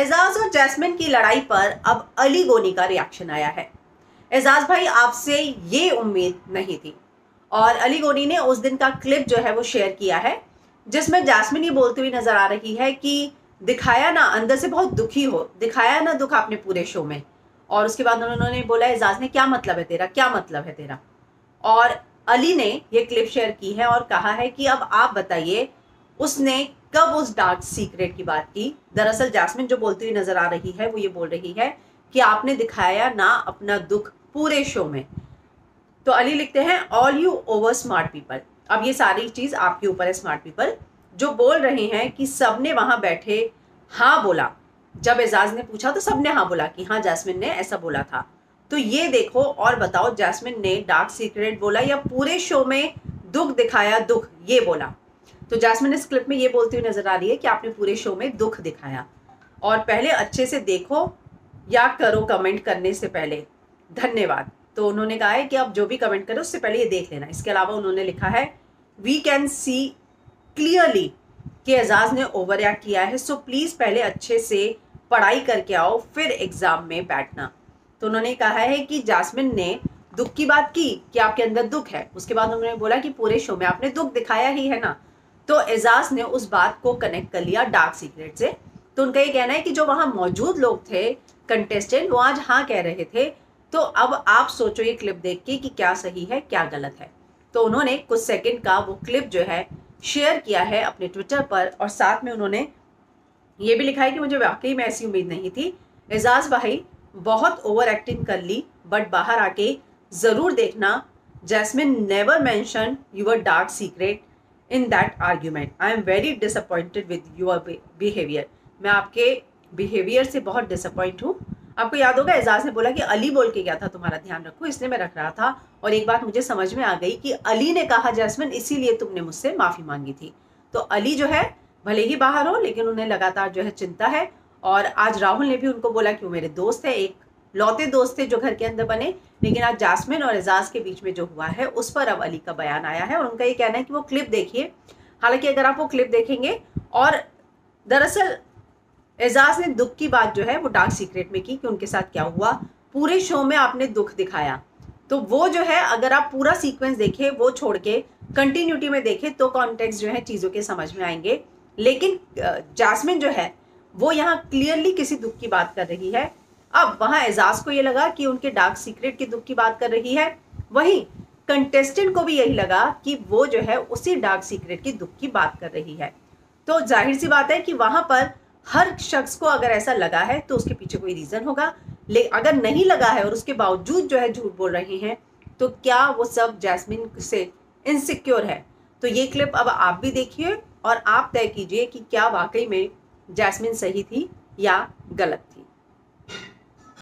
एजाज और जैस्मिन की लड़ाई पर अब अली गोनी का रिएक्शन आया है। एजाज भाई, आपसे ये उम्मीद नहीं थी। और अली गोनी ने उस दिन का क्लिप जो है वो शेयर किया है, जिसमें जैस्मिन ये बोलती हुई नजर आ रही है कि दिखाया ना अंदर से बहुत दुखी हो, दिखाया ना दुख आपने पूरे शो में। और उसके बाद उन्होंने बोला एजाज ने, क्या मतलब है तेरा, क्या मतलब है तेरा। और अली ने ये क्लिप शेयर की है और कहा है कि अब आप बताइए उसने कब उस डार्क सीक्रेट की बात की। दरअसल जैस्मिन जो बोलती हुई नजर आ रही है वो ये बोल रही है कि आपने दिखाया ना अपना दुख पूरे शो में। तो अली लिखते हैं, all you over smart people. अब ये सारी चीज़ आपके ऊपर है स्मार्ट पीपल, जो बोल रहे हैं कि सबने वहाँ बैठे हाँ बोला। जब एजाज ने पूछा तो सबने हाँ बोला कि हाँ जैस्मिन ने ऐसा बोला था। तो ये देखो और बताओ, जैस्मिन ने डार्क सीक्रेट बोला या पूरे शो में दुख दिखाया, दुख ये बोला। तो जैस्मिन इस क्लिप में ये बोलती हुई नजर आ रही है कि आपने पूरे शो में दुख दिखाया। और पहले अच्छे से देखो या करो कमेंट करने से पहले, धन्यवाद। तो उन्होंने कहा है कि आप जो भी कमेंट करें उससे पहले ये देख लेना। इसके अलावा उन्होंने लिखा है, वी कैन सी क्लियरली कि एजाज ने ओवर रिएक्ट किया है, सो प्लीज़ पहले अच्छे से पढ़ाई करके आओ फिर एग्ज़ाम में बैठना। तो उन्होंने कहा है कि जैस्मिन ने दुख की बात की कि आपके अंदर दुख है, उसके बाद उन्होंने बोला कि पूरे शो में आपने दुख दिखाया ही है ना। तो एजाज ने उस बात को कनेक्ट कर लिया डार्क सीक्रेट से। तो उनका ये कहना है कि जो वहाँ मौजूद लोग थे कंटेस्टेंट, वो आज हाँ कह रहे थे। तो अब आप सोचो ये क्लिप देख के कि क्या सही है क्या गलत है। तो उन्होंने कुछ सेकंड का वो क्लिप जो है शेयर किया है अपने ट्विटर पर, और साथ में उन्होंने ये भी लिखा है कि मुझे वाकई में ऐसी उम्मीद नहीं थी। एजाज भाई बहुत ओवर एक्टिंग कर ली, बट बाहर आके ज़रूर देखना। Jasmine never mention your dark secret in that argument. I am very disappointed with your behaviour. मैं आपके बिहेवियर से बहुत डिसअपॉइंट हूँ। आपको याद होगा एजाज ने बोला कि अली बोल के गया था तुम्हारा ध्यान रखो, इसलिए मैं रख रहा था। और एक बात मुझे समझ में आ गई कि अली ने कहा जैस्मिन इसीलिए तुमने मुझसे माफ़ी मांगी थी। तो अली जो है भले ही बाहर हो, लेकिन उन्हें लगातार जो है चिंता है। और आज राहुल ने भी उनको बोला कि वो मेरे दोस्त है, एक लौते दोस्त थे जो घर के अंदर बने। लेकिन आज जैस्मिन और एजाज के बीच में जो हुआ है उस पर अब अली का बयान आया है, और उनका ये कहना है कि वो क्लिप देखिए। हालांकि अगर आप वो क्लिप देखेंगे, और दरअसल एजाज ने दुख की बात जो है वो डार्क सीक्रेट में की कि उनके साथ क्या हुआ, पूरे शो में आपने दुख दिखाया। तो वो जो है अगर आप पूरा सीक्वेंस देखें, वो छोड़ के कंटिन्यूटी में देखें, तो कॉन्टेक्स्ट जो है चीज़ों के समझ में आएंगे। लेकिन जैस्मिन जो है वो यहाँ क्लियरली किसी दुख की बात कर रही है। अब वहाँ एजाज को ये लगा कि उनके डार्क सीक्रेट के दुख की बात कर रही है, वहीं कंटेस्टेंट को भी यही लगा कि वो जो है उसी डार्क सीक्रेट के दुख की बात कर रही है। तो जाहिर सी बात है कि वहाँ पर हर शख्स को अगर ऐसा लगा है तो उसके पीछे कोई रीज़न होगा। ले अगर नहीं लगा है और उसके बावजूद जो है झूठ बोल रहे हैं, तो क्या वो सब जैस्मिन से इनसिक्योर है। तो ये क्लिप अब आप भी देखिए और आप तय कीजिए कि क्या वाकई में जैस्मिन सही थी या गलत।